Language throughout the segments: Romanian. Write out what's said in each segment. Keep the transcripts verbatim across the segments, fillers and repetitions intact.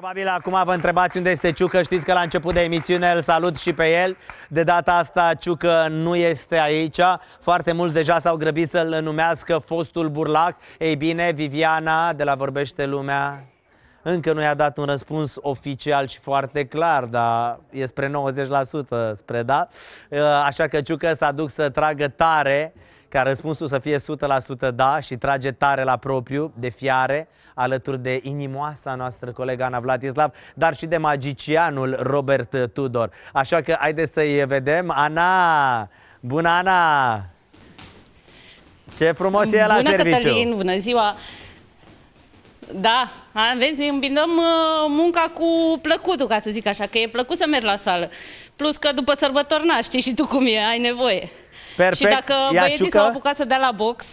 Probabil acum vă întrebați unde este Ciucă. Știți că la început de emisiune îl salut și pe el. De data asta Ciucă nu este aici. Foarte mulți deja s-au grăbit să-l numească fostul burlac. Ei bine, Viviana de la Vorbește Lumea încă nu i-a dat un răspuns oficial și foarte clar, dar e spre nouăzeci la sută spre da. Așa că Ciucă se aduc să tragă tare, ca răspunsul să fie o sută la sută da, și trage tare la propriu, de fiare, alături de inimoasa noastră colegă Ana Vladislav, dar și de magicianul Robert Tudor. Așa că haideți să-i vedem. Ana! Bună, Ana! Ce frumos e la serviciu! Bună, Cătălin! Bună ziua! Da, vezi, îmbinăm munca cu plăcutul, ca să zic așa, că e plăcut să merg la sală. Plus că după sărbători, na, știi și tu cum e, ai nevoie. Perfect. Și dacă ia băieții s-au apucat să dea la box,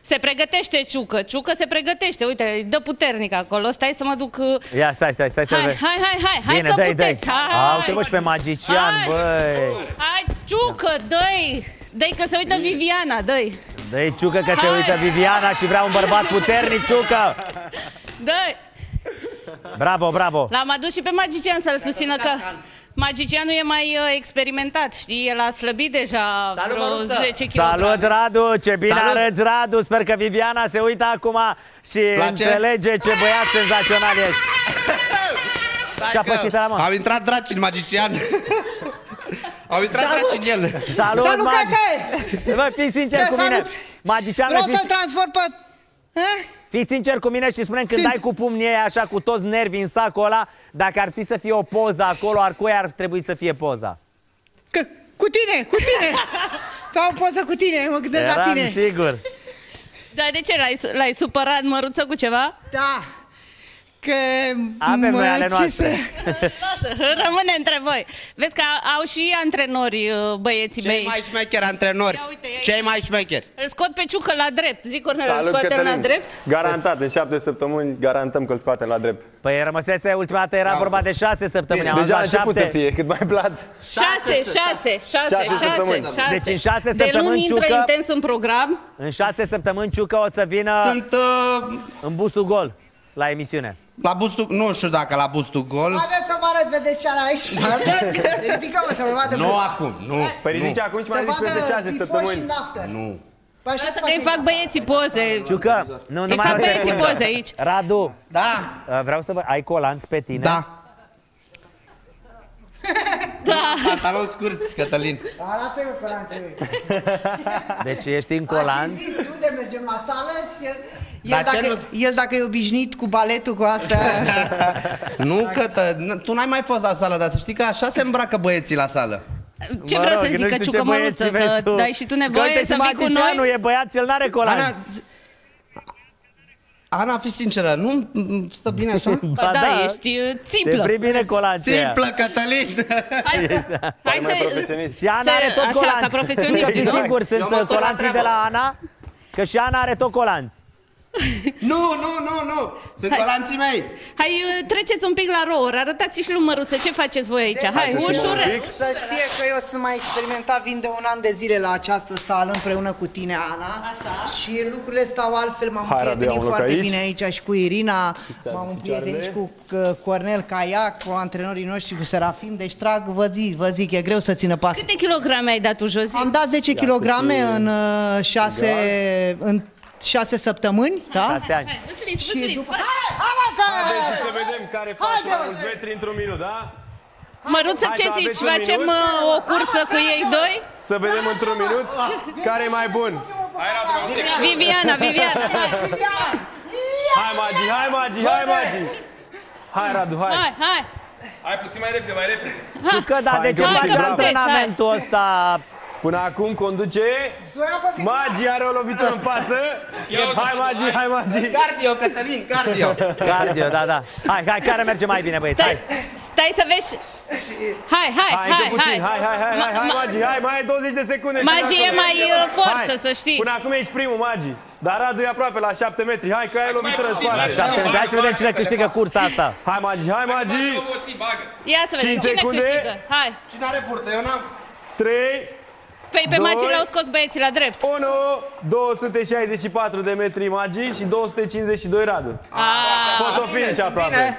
se pregătește Ciucă. Ciucă se pregătește, uite, dă puternic acolo. Stai să mă duc... Ia, stai, stai, stai să... Hai, hai, hai, hai, hai că dai, puteți. Dai. Hai. Au, te duci pe magician, hai. Băi. Hai, Ciucă, dă-i. Dă-i că se uită Viviana, dă-i. Dă-i, Ciucă, că hai. Se uită Viviana și vrea un bărbat puternic, Ciucă. Dă-i. Bravo, bravo. L-am adus și pe magician să-l susțină că... Magicianul e mai experimentat, știi? El a slăbit deja vreo zece kilograme. Salut, Radu! Ce bine arăți, Radu! Sper că Viviana se uită acum și înțelege ce băiat senzațional ești. Ce-a pățit la mă? Au intrat draci în magician. Au intrat draci în el. Salut, Magi! Vă fii sincer cu mine. Vreau să-l transform pe... Fii sincer cu mine și spune-mi, când dai cu pumnii ăia așa, cu toți nervii în sacul ăla, dacă ar fi să fie o poză acolo, ar cui ar trebui să fie poza? Că, cu tine, cu tine! Ca o poză cu tine, mă gândesc la tine. Eram sigur. Dar de ce? L-ai supărat, Măruță, cu ceva? Da. Că... Avem mă, noi ale noastre. Să... Rămâne între voi. Vezi că au și antrenori băieții mei. Cei mai șmecheri antrenori. Ia, uite, ia, Cei mai șmecheri. Îl scot pe Ciucă la drept. Zic, Cornel, îl scoatem la drept? Garantat, în șapte săptămâni garantăm că îl scoatem la drept. Păi rămăseți, ultima dată era da. vorba de șase săptămâni. Bine, deja a început să fie, cât mai plat. Șase, șase, șase, șase. Deci în șase de săptămâni luni Ciucă... intră intens în program. În șase săptămâni Ciucă o să vină... Sunt... Uh... În bustul gol, la emisiune. La bustul, nu știu dacă la bustul gol. Haideți să vă arăt vedeșeala aici. Ridicăm-o să vă vadă. Nu acum, nu. Păi ridice acum și mai zic șase săptămâni. Nu. Lasă că îi fac băieții poze. Ciucă, îi fac băieții poze aici. Radu, vreau să vă... Ai colanți pe tine? Da. Da. Pantaloni scurți, Cătălin. Arată-i o colanță. Deci ești în colanț. Așa zici, unde mergem la sală și... El dacă, el dacă e obișnuit cu baletul, cu asta... Nu, Cătă, tu n-ai mai fost la sală, dar să știi că așa se îmbracă băieții la sală. Ce vreau să zic, că Ciucă, Măruță, că dai și tu nevoie să vii cu noi? Nu e băiat, el n-are colanți. Ana, fi sinceră, nu stă bine așa? Ba da, ești țiplă. Te prim bine colanții aia. Țiplă, Cătălin! Hai să... Și Ana are tot colanți. Așa, ca profesioniști, nu? Sigur, sunt colanții de la Ana, că și Ana are tot colanți. Nu, nu, nu, nu! Sunt colanții mei! Hai, treceți un pic la rower, arătați și lui Măruță ce faceți voi aici. Hai, ușură! Să știe că eu sunt mai experimentat, vin de un an de zile la această sală împreună cu tine, Ana. Așa. Și lucrurile stau altfel, m-am împrietenit foarte bine aici și cu Irina, m-am împrietenit și cu Cornel Caiac, cu antrenorii noștri, cu Serafim, deci trag, vă zic, vă zic, e greu să țină pasul. Câte kilograme ai dat tu, Josie? Am dat zece kilograme în șase... șase săptămâni, da? Și după... Haideți să vedem care face la mulți metri într-un minut, da? Măruță, ce zici? Facem o cursă cu ei doi? Să vedem într-un minut care e mai bun. Viviana, Viviana, hai! Hai, Magi, hai, Magi, hai, Magi! Hai, Radu, hai! Hai, hai! Hai, puțin mai repede, mai repede! Ciucă, dar de ce face antrenamentul ăsta? Până acum conduce... Magi are o lovitură în față. Hai, Magi, hai, Magi. Cardio, Cătălin, cardio. Cardio, da, da. Hai, hai, care merge mai bine, băieți, hai. Stai să vezi... Hai, hai, hai, hai. Hai, hai, hai, hai, hai, Magi, hai, mai ai douăzeci de secunde. Magi e mai forță, să știi. Până acum ești primul, Magi. Dar Radu e aproape la șapte metri. Hai, că ai o lovitură în față. Hai să vedem cine câștigă cursa asta. Hai, Magi, hai, Magi. Ia să vedem cine câștigă. Hai. Cine are burtă? Eu n-am. trei... Păi pe Magi l-au scos băieții la drept. unu, două sute șaizeci și patru de metri Magi și două sute cincizeci și doi Radu. Fotofinish aproape.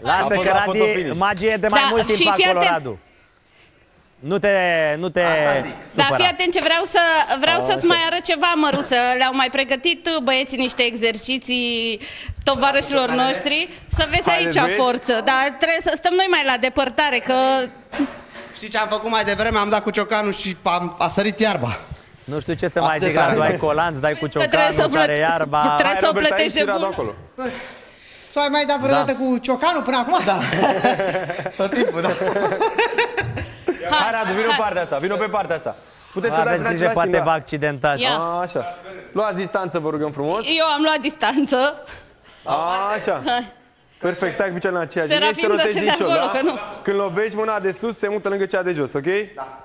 Lasă că Radi, magie de mai da, mult timp acolo, Radu. Nu te, nu te supăra. Dar fii atent ce vreau să, vreau să-ți mai arăt ceva, Măruță. Le-au mai pregătit băieții niște exerciții tovarășilor noștri. Să vezi aici forță. Dar trebuie să stăm noi mai la depărtare, că... Știi ce am făcut mai devreme? Am dat cu ciocanul și am, a sărit iarba. Nu știu ce să mai zic, Radu, ai colanți, dai cu ciocanul, sare iarba... Trebuie să o plătești de bun. S-ai mai dat vreodată cu ciocanul până acum? Da. Tot timpul, da. Hai, Radu, vină pe partea asta, vină pe partea asta. Puteți să dați grijă, poate vă accidentați. Așa. Luați distanță, vă rugăm frumos. Eu am luat distanță. Așa. Perfect, stai cu picioarele în aceeași linie și te rotești din șor, da? Când lovești, mâna de sus se mută lângă cea de jos, ok? Da.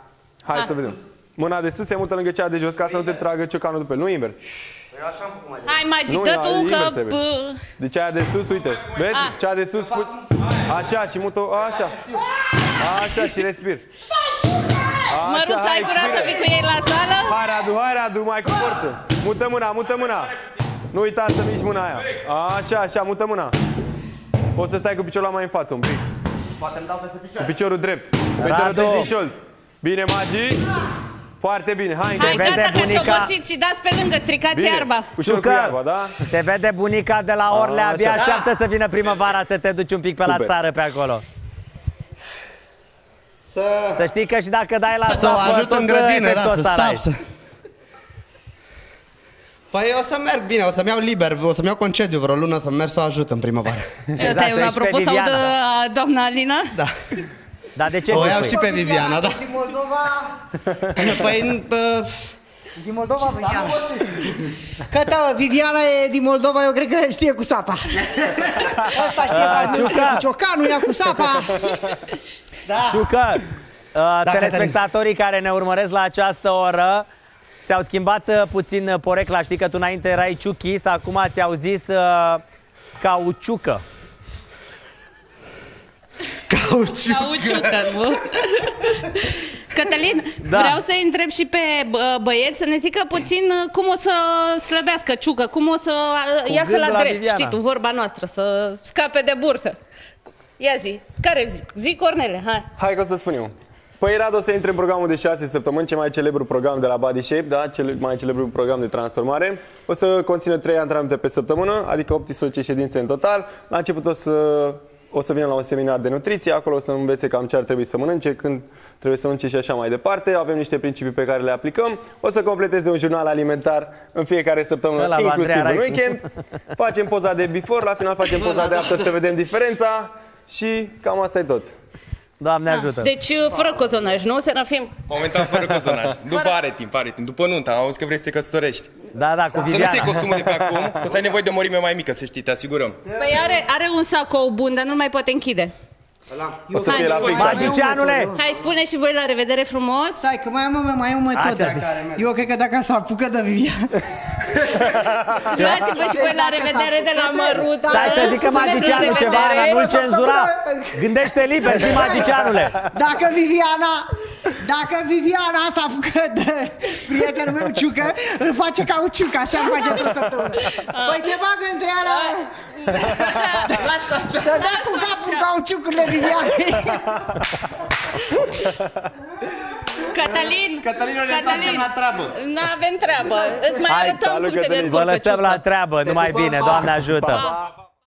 Hai să vedem. Mâna de sus se mută lângă cea de jos, ca să nu te tragă ciocanul după el, nu invers. Eu așa am făcut mai devreme. Hai, Magi, dă tu că... Deci aia de sus, uite, vezi? Cea de sus, așa și mută, așa. Așa și respir. Măruța, ai curat să vii cu ei la sală? Hai, Radu, hai, Radu, mai cu forță. Mută mâna, mută mâna. Nu uita să miști mâna aia. Așa, așa, mută mâna. O să stai cu piciorul mai în față un pic. Poate îmi dau peste picioare. Cu piciorul drept. Piciorul drept și șold. Bine, Magi. Foarte bine, hai, hai gata, că bunica... ați obosit și dați pe lângă, stricați bine. Iarba. Ușor cu iarba, da? Te vede bunica de la Orlea, abia așteaptă da. Să vină primăvara să te duci un pic pe Super. La țară pe acolo. Să... să știi că și dacă dai la să o ajut în grădină, da, să sap, să... Păi o să merg bine, o să-mi iau liber, o să-mi iau concediu vreo lună, să merg să o ajut în primăvară. Asta e un apropo sau de doamna Alina? Da. Dar de ce o iau și pe Viviana, da? Din Moldova... Păi... Din Moldova vă iau. Că Viviana e din Moldova, eu cred că știe cu sapa. Asta știe, dar știe cu ciocanul, ea cu sapa. Ciucă, telespectatorii care ne urmăresc la această oră, ți-au schimbat puțin porecla. Știi că tu înainte erai Ciuchis, acum ți-au zis Cauciucă. Cauciucă. Cauciucă, nu? Cătălin, da. Vreau să-i întreb și pe băieți să ne zică puțin cum o să slăbească Ciucă, cum o să cu iasă la, la drept, Viviana. Știi tu, vorba noastră, să scape de bursă. Ia zi, care zic? Zi, Cornele, hai. Hai că o să spun eu. Păi, Radu, o să intre în programul de șase săptămâni, cel mai celebru program de la Body Shape, da? Cel mai celebru program de transformare. O să conțină trei antrenamente pe săptămână, adică optsprezece ședințe în total. La început o să... O să vină la un seminar de nutriție, acolo o să învețe cam ce ar trebui să mănânce, când trebuie să mănânce și așa mai departe. Avem niște principii pe care le aplicăm. O să completeze un jurnal alimentar în fiecare săptămână, inclusiv în weekend. Facem poza de before, la final facem poza de after să vedem diferența și cam asta e tot. Doamne ajută! Deci fără cozonaj, nu, Serafim? Momentan fără cozonaj. După are timp, are timp. După nunta, auzi că vrei să te căsătorești. Da, da, cu Viviana. Să nu-ți iei costumul de pe acum, că o să ai nevoie de o mărime mai mică, să știi, te asigurăm. Păi are, are un sacou bun, dar nu mai poate închide. Magicianule! Hai, spune și voi la revedere frumos. Stai, că mai am mai o metodă. Eu cred că dacă s-a apucat de Viviana... Luați-vă și voi la revedere de la Maruta. Stai să zică magicianul ceva, dar nu-l cenzura. Gândește liber, zi magicianule. Dacă Viviana... Dacă Viviana s-a apucat de prietenul meu Ciucă, îl face ca o Ciucă, așa îl face tot săptămână. Păi te bagă între ala... Să dea cu capul ca o Ciucurile Vivianei. Cătălin, Cătălin, Cătălin, n-avem treabă. Îți mai arătăm cum se descurcă Ciucă. Vă lăsăm la treabă, numai bine, Doamne ajută.